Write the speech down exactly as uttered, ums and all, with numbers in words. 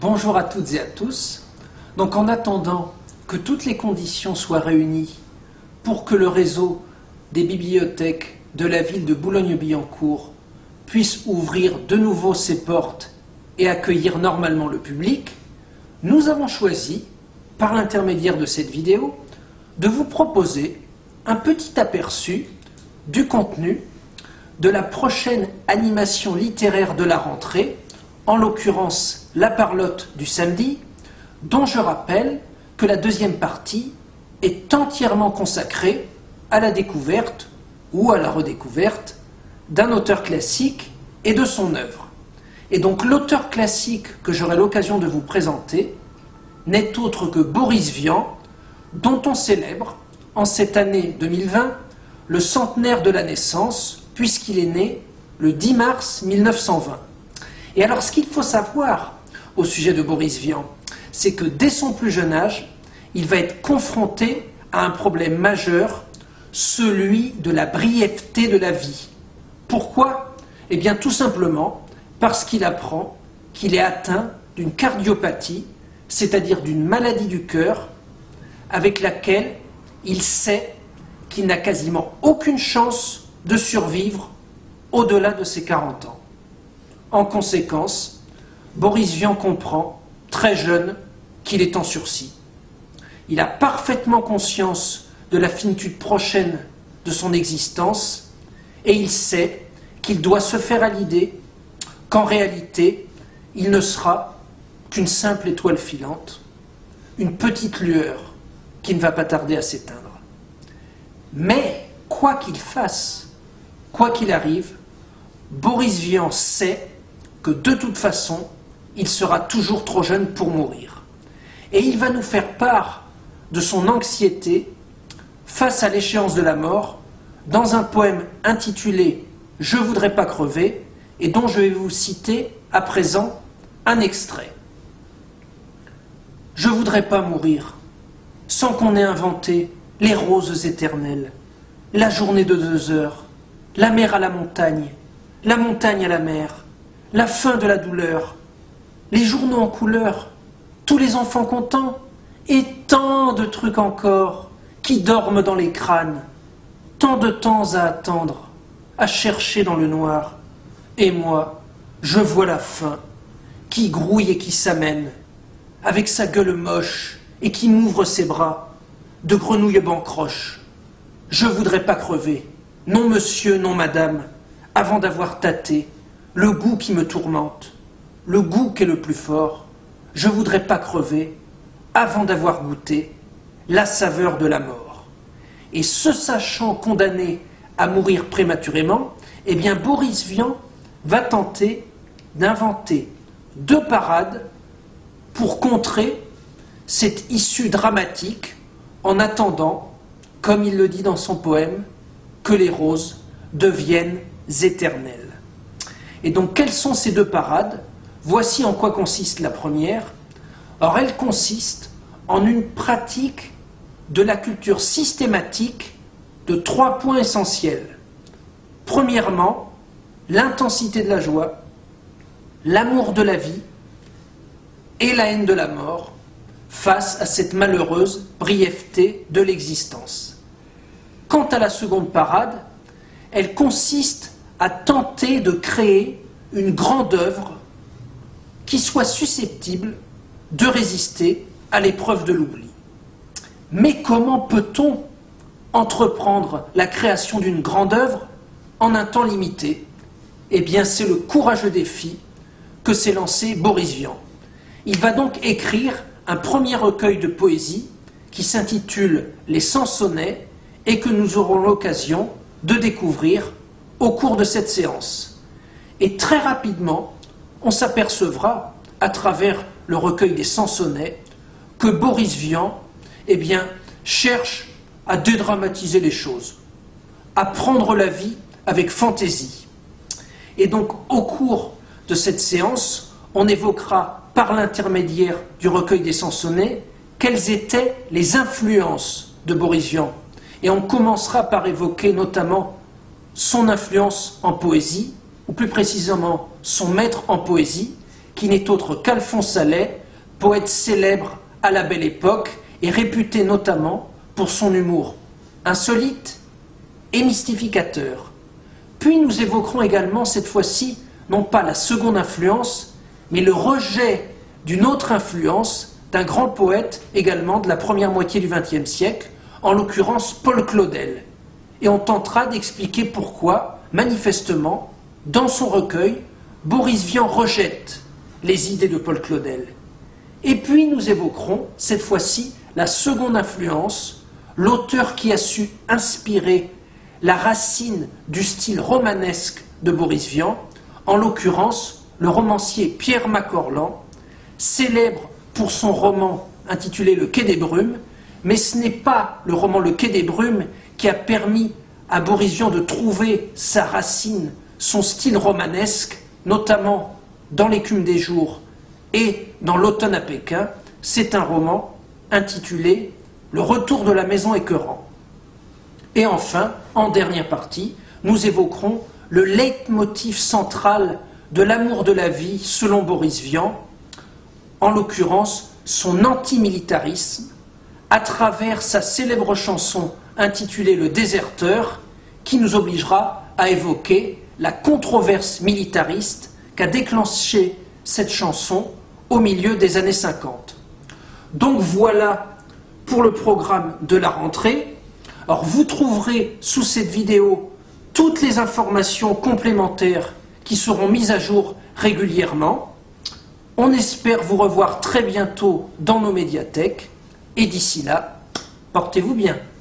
Bonjour à toutes et à tous. Donc en attendant que toutes les conditions soient réunies pour que le réseau des bibliothèques de la ville de Boulogne-Billancourt puisse ouvrir de nouveau ses portes et accueillir normalement le public, nous avons choisi, par l'intermédiaire de cette vidéo, de vous proposer un petit aperçu du contenu de la prochaine animation littéraire de la rentrée, en l'occurrence La Parlotte du samedi, dont je rappelle que la deuxième partie est entièrement consacrée à la découverte ou à la redécouverte d'un auteur classique et de son œuvre. Et donc l'auteur classique que j'aurai l'occasion de vous présenter n'est autre que Boris Vian, dont on célèbre en cette année deux mille vingt le centenaire de la naissance, puisqu'il est né le dix mars mille neuf cent vingt. Et alors ce qu'il faut savoir au sujet de Boris Vian, c'est que dès son plus jeune âge, il va être confronté à un problème majeur, celui de la brièveté de la vie. Pourquoi? Eh bien tout simplement parce qu'il apprend qu'il est atteint d'une cardiopathie, c'est-à-dire d'une maladie du cœur, avec laquelle il sait qu'il n'a quasiment aucune chance de survivre au-delà de ses quarante ans. En conséquence, Boris Vian comprend, très jeune, qu'il est en sursis. Il a parfaitement conscience de la finitude prochaine de son existence et il sait qu'il doit se faire à l'idée qu'en réalité, il ne sera qu'une simple étoile filante, une petite lueur qui ne va pas tarder à s'éteindre. Mais, quoi qu'il fasse, quoi qu'il arrive, Boris Vian sait que de toute façon, il sera toujours trop jeune pour mourir. Et il va nous faire part de son anxiété face à l'échéance de la mort dans un poème intitulé « Je voudrais pas crever » et dont je vais vous citer à présent un extrait. « Je voudrais pas mourir sans qu'on ait inventé les roses éternelles, la journée de deux heures, la mer à la montagne, la montagne à la mer, la fin de la douleur, les journaux en couleur, tous les enfants contents, et tant de trucs encore qui dorment dans les crânes, tant de temps à attendre, à chercher dans le noir, et moi, je vois la faim, qui grouille et qui s'amène, avec sa gueule moche, et qui m'ouvre ses bras, de grenouille bancroche. Je voudrais pas crever, non monsieur, non madame, avant d'avoir tâté le goût qui me tourmente, le goût qu'est le plus fort, je voudrais pas crever avant d'avoir goûté la saveur de la mort. » Et se sachant condamné à mourir prématurément, eh bien Boris Vian va tenter d'inventer deux parades pour contrer cette issue dramatique en attendant, comme il le dit dans son poème, que les roses deviennent éternelles. Et donc quelles sont ces deux parades ? Voici en quoi consiste la première. Or, elle consiste en une pratique de la culture systématique de trois points essentiels. Premièrement, l'intensité de la joie, l'amour de la vie et la haine de la mort face à cette malheureuse brièveté de l'existence. Quant à la seconde parade, elle consiste à tenter de créer une grande œuvre qui soit susceptible de résister à l'épreuve de l'oubli. Mais comment peut-on entreprendre la création d'une grande œuvre en un temps limité? Eh bien, c'est le courageux défi que s'est lancé Boris Vian. Il va donc écrire un premier recueil de poésie qui s'intitule « Les Cent Sonnets » et que nous aurons l'occasion de découvrir au cours de cette séance. Et très rapidement, on s'apercevra, à travers le recueil des Cent Sonnets, que Boris Vian eh bien, cherche à dédramatiser les choses, à prendre la vie avec fantaisie. Et donc, au cours de cette séance, on évoquera, par l'intermédiaire du recueil des Cent Sonnets, quelles étaient les influences de Boris Vian. Et on commencera par évoquer notamment son influence en poésie, ou plus précisément son maître en poésie, qui n'est autre qu'Alphonse Allais, poète célèbre à la Belle Époque et réputé notamment pour son humour insolite et mystificateur. Puis nous évoquerons également cette fois-ci non pas la seconde influence, mais le rejet d'une autre influence d'un grand poète également de la première moitié du vingtième siècle, en l'occurrence Paul Claudel. Et on tentera d'expliquer pourquoi, manifestement, dans son recueil, Boris Vian rejette les idées de Paul Claudel. Et puis nous évoquerons, cette fois-ci, la seconde influence, l'auteur qui a su inspirer la racine du style romanesque de Boris Vian, en l'occurrence le romancier Pierre Mac Orlan, célèbre pour son roman intitulé Le Quai des Brumes, mais ce n'est pas le roman Le Quai des Brumes qui a permis à Boris Vian de trouver sa racine, son style romanesque, notamment dans L'Écume des jours et dans L'Automne à Pékin. C'est un roman intitulé Le Retour de la maison écœurant. Et enfin, en dernière partie, nous évoquerons le leitmotiv central de l'amour de la vie selon Boris Vian, en l'occurrence son antimilitarisme, à travers sa célèbre chanson intitulée Le Déserteur, qui nous obligera à évoquer la controverse militariste qu'a déclenchée cette chanson au milieu des années cinquante. Donc voilà pour le programme de la rentrée. Alors vous trouverez sous cette vidéo toutes les informations complémentaires qui seront mises à jour régulièrement. On espère vous revoir très bientôt dans nos médiathèques et d'ici là, portez-vous bien.